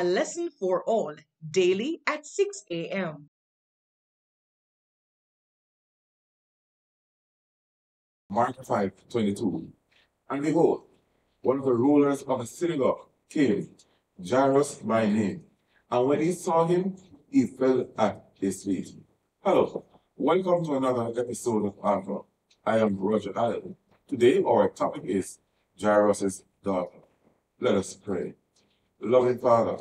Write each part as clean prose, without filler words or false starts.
A lesson for all, daily at 6 a.m. Mark 5:22. And behold, one of the rulers of the synagogue came, Jairus by name. And when he saw him, he fell at his feet. Hello, welcome to another episode of Alpha. I am Roger Allen. Today our topic is Jairus' daughter. Let us pray. Loving Father,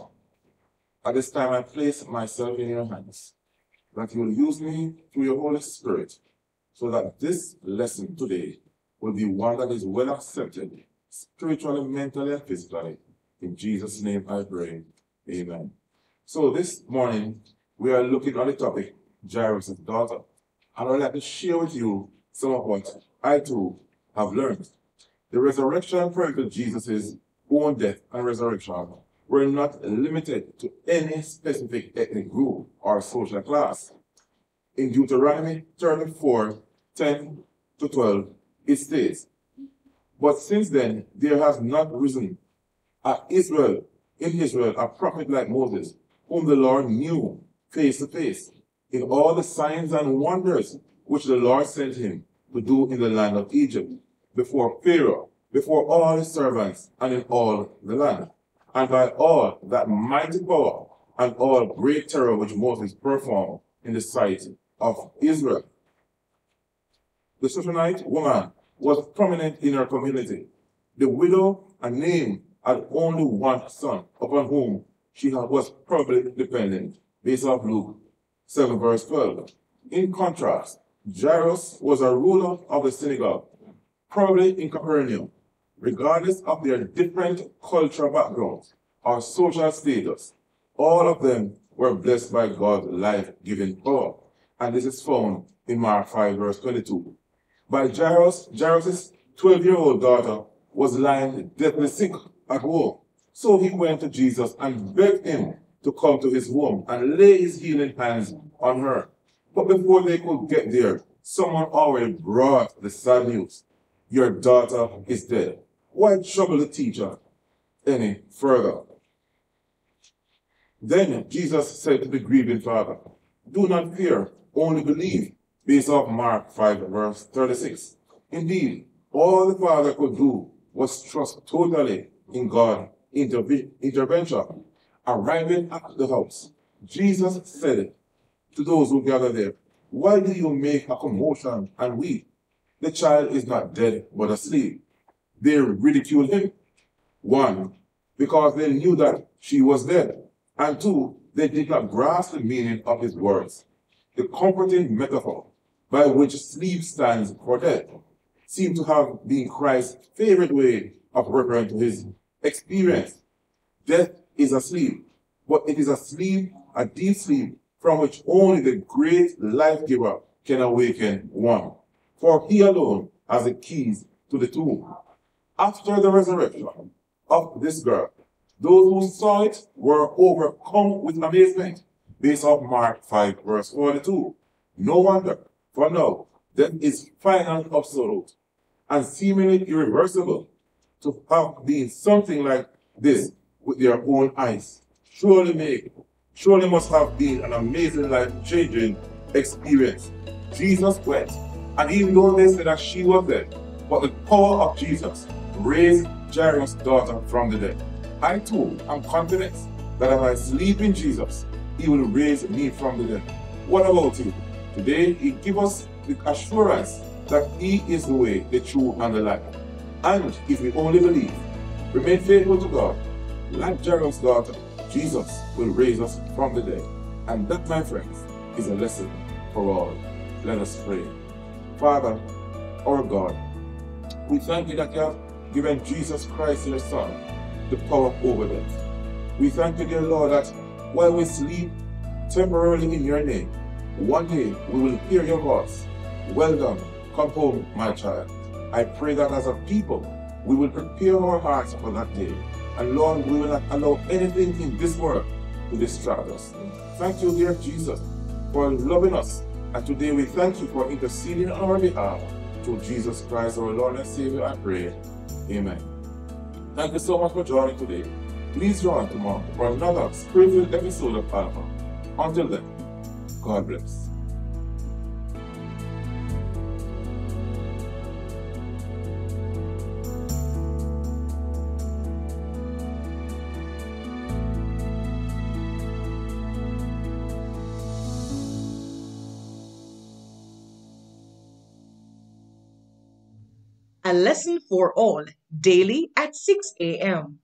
at this time I place myself in your hands, that you will use me through your Holy Spirit, so that this lesson today will be one that is well accepted, spiritually, mentally, and physically. In Jesus' name I pray. Amen. So this morning, we are looking on the topic, Jairus' daughter. And I would like to share with you some of what I too have learned. The resurrection prior to Jesus' own death and resurrection were not limited to any specific ethnic group or social class. In Deuteronomy 34:10-12, it states, "But since then there has not risen in Israel a prophet like Moses, whom the Lord knew face to face, in all the signs and wonders which the Lord sent him to do in the land of Egypt, before Pharaoh, before all his servants, and in all the land, and by all that mighty power and all great terror which Moses performed in the sight of Israel." The Shunammite woman was prominent in her community. The widow, a name, had only one son, upon whom she was probably dependent, based off Luke 7:12. In contrast, Jairus was a ruler of the synagogue, probably in Capernaum. Regardless of their different cultural backgrounds or social status, all of them were blessed by God's life-giving power. And this is found in Mark 5:22. By Jairus' 12-year-old daughter was lying deathly sick at home. So he went to Jesus and begged him to come to his home and lay his healing hands on her. But before they could get there, someone already brought the sad news. "Your daughter is dead. Why trouble the teacher any further?" Then Jesus said to the grieving father, "Do not fear, only believe," based off Mark 5:36. Indeed, all the father could do was trust totally in God's intervention. Arriving at the house, Jesus said to those who gathered there, "Why do you make a commotion and weep? The child is not dead, but asleep." They ridiculed him. One, because they knew that she was dead. And two, they did not grasp the meaning of his words, the comforting metaphor by which sleep stands for death seemed to have been Christ's favorite way of referring to his experience. Death is a sleep, but it is a sleep, a deep sleep, from which only the great life-giver can awaken one. For he alone has the keys to the tomb. After the resurrection of this girl, those who saw it were overcome with amazement, based off Mark 5:42. No wonder, for now, death is final, absolute, and seemingly irreversible. To have been something like this with their own eyes surely must have been an amazing, life-changing experience. Jesus wept. And even though they said that she was dead, but the power of Jesus raised Jairus' daughter from the dead. I too am confident that as I sleep in Jesus, he will raise me from the dead. What about you? Today, he gives us the assurance that he is the way, the truth, and the life. And if we only believe, remain faithful to God, like Jairus' daughter, Jesus will raise us from the dead. And that, my friends, is a lesson for all. Let us pray. Father, our God, we thank you that you have given Jesus Christ, your Son, the power over death. We thank you, dear Lord, that while we sleep temporarily in your name, one day we will hear your voice. "Well done, come home, my child." I pray that as a people, we will prepare our hearts for that day. And Lord, we will not allow anything in this world to distract us. Thank you, dear Jesus, for loving us. And today we thank you for interceding on our behalf. Through Jesus Christ, our Lord and Savior, I pray. Amen. Thank you so much for joining today. Please join us tomorrow for another spiritual episode of Alpha. Until then, God bless. A lesson for all, daily at 6 a.m.